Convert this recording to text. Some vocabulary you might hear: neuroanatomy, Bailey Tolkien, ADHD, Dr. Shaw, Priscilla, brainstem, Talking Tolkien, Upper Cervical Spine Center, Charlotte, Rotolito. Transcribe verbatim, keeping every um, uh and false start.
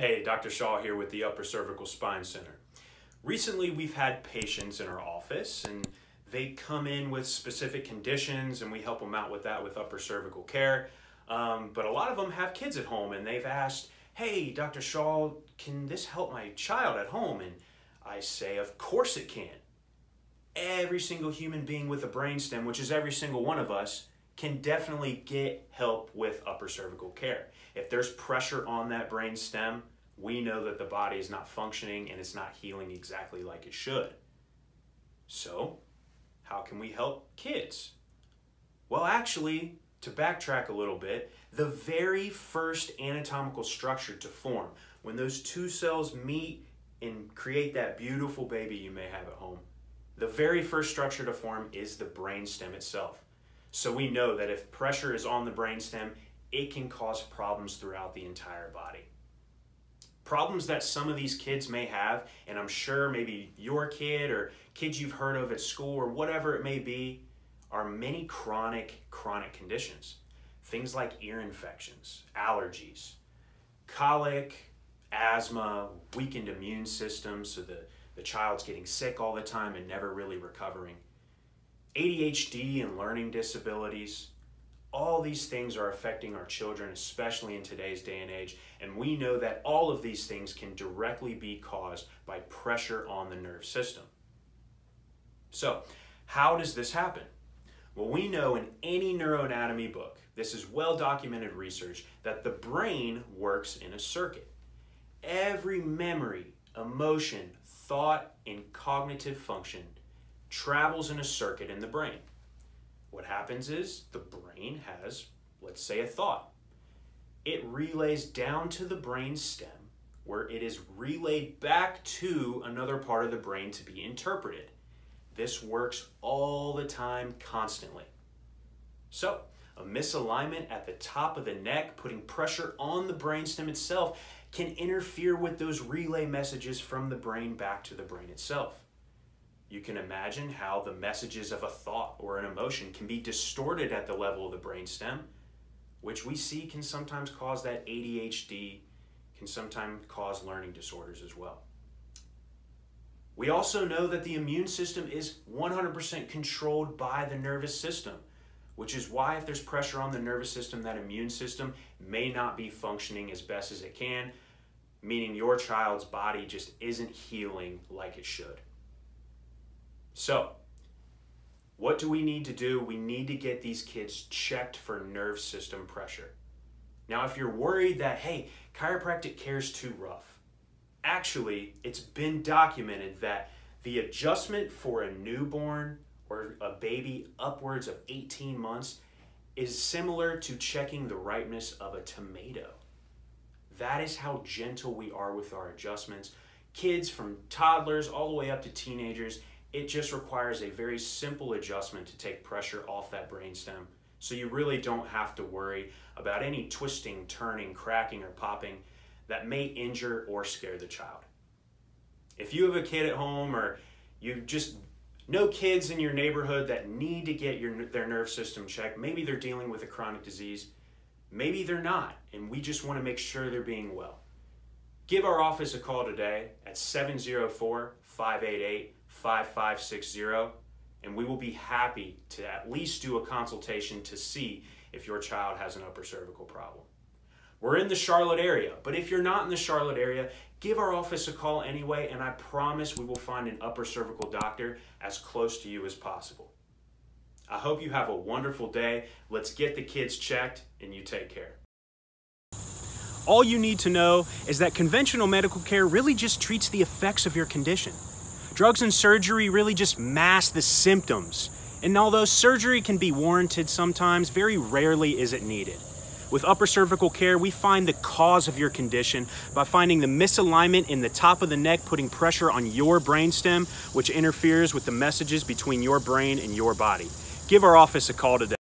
Hey, Doctor Shaw here with the Upper Cervical Spine Center. Recently, we've had patients in our office and they come in with specific conditions and we help them out with that with upper cervical care. Um, but a lot of them have kids at home and they've asked, hey, Doctor Shaw, can this help my child at home? And I say, of course it can. Every single human being with a brainstem, which is every single one of us, can definitely get help with upper cervical care. If there's pressure on that brain stem, we know that the body is not functioning and it's not healing exactly like it should. So, how can we help kids? Well, actually, to backtrack a little bit, the very first anatomical structure to form, when those two cells meet and create that beautiful baby you may have at home, the very first structure to form is the brain stem itself. So we know that if pressure is on the brainstem, it can cause problems throughout the entire body. Problems that some of these kids may have, and I'm sure maybe your kid or kids you've heard of at school or whatever it may be, are many chronic, chronic conditions. Things like ear infections, allergies, colic, asthma, weakened immune system, so the, the child's getting sick all the time and never really recovering. A D H D and learning disabilities, all these things are affecting our children, especially in today's day and age, and we know that all of these things can directly be caused by pressure on the nerve system. So, how does this happen? Well, we know in any neuroanatomy book, this is well-documented research, that the brain works in a circuit. Every memory, emotion, thought, and cognitive function travels in a circuit in the brain. What happens is the brain has, let's say, a thought. It relays down to the brain stem where it is relayed back to another part of the brain to be interpreted. This works all the time, constantly. So, a misalignment at the top of the neck, putting pressure on the brainstem itself, can interfere with those relay messages from the brain back to the brain itself. You can imagine how the messages of a thought or an emotion can be distorted at the level of the brainstem, which we see can sometimes cause that A D H D, can sometimes cause learning disorders as well. We also know that the immune system is one hundred percent controlled by the nervous system, which is why if there's pressure on the nervous system, that immune system may not be functioning as best as it can, meaning your child's body just isn't healing like it should. So, what do we need to do? We need to get these kids checked for nerve system pressure. Now, if you're worried that, hey, chiropractic care is too rough, actually, it's been documented that the adjustment for a newborn or a baby upwards of eighteen months is similar to checking the ripeness of a tomato. That is how gentle we are with our adjustments. Kids from toddlers all the way up to teenagers, it just requires a very simple adjustment to take pressure off that brainstem. So you really don't have to worry about any twisting, turning, cracking, or popping that may injure or scare the child. If you have a kid at home or you just know kids in your neighborhood that need to get your, their nerve system checked, maybe they're dealing with a chronic disease, maybe they're not, and we just want to make sure they're being well. Give our office a call today at seven zero four, five eight eight, five five six zero, and we will be happy to at least do a consultation to see if your child has an upper cervical problem. We're in the Charlotte area, but if you're not in the Charlotte area, give our office a call anyway, and I promise we will find an upper cervical doctor as close to you as possible. I hope you have a wonderful day. Let's get the kids checked, and you take care. All you need to know is that conventional medical care really just treats the effects of your condition. Drugs and surgery really just mask the symptoms, and although surgery can be warranted sometimes, very rarely is it needed. With upper cervical care, we find the cause of your condition by finding the misalignment in the top of the neck, putting pressure on your brainstem, which interferes with the messages between your brain and your body. Give our office a call today.